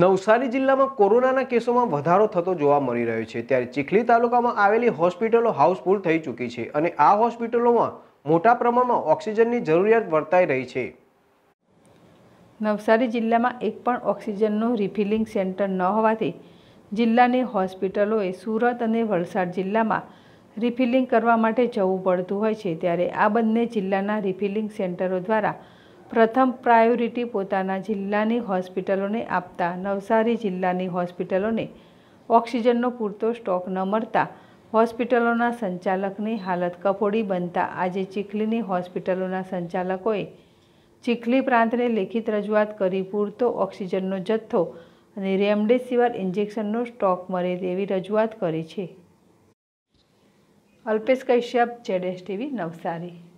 नवसारी जिल्ला में कोरोना केसों में वधारो थतो जोवा मळी रह्यो छे, त्यारे चिखली तालुका में आवेली हॉस्पिटलों हाउसफुल थई चूकी छे अने आ हॉस्पिटलों में मोटा प्रमाण में ऑक्सिजन की जरूरियात वर्ताई रही है। नवसारी जिल्ला में एक पण ऑक्सिजननो रिफिलिंग सेंटर न होवाथी जिल्लानी हॉस्पिटलों सूरत अने वलसाड जिल्ला में रिफिलिंग करवा माटे जवू पड़तुं होय छे, त्यारे आ बंने जिल्लाना रिफिलिंग सेंटरों द्वारा प्रथम प्रायोरिटी पोताना जिल्लानी हॉस्पिटलोंने आपता नवसारी जिल्लानी हॉस्पिटलोंने ऑक्सिजननो पूरतो स्टॉक न मळता हॉस्पिटलों संचालकनी हालत कफोड़ी बनता आजे चिखलीनी हॉस्पिटलों संचालकोए चिखली प्रांतने लेखित रजूआत करी पूरतो ऑक्सिजननो जत्थो अने रेमडेसिविर इंजेक्शननो स्टॉक मळे तेवी रजूआत करी छे। Alpesh Kashyap, Z S TV, Navsari.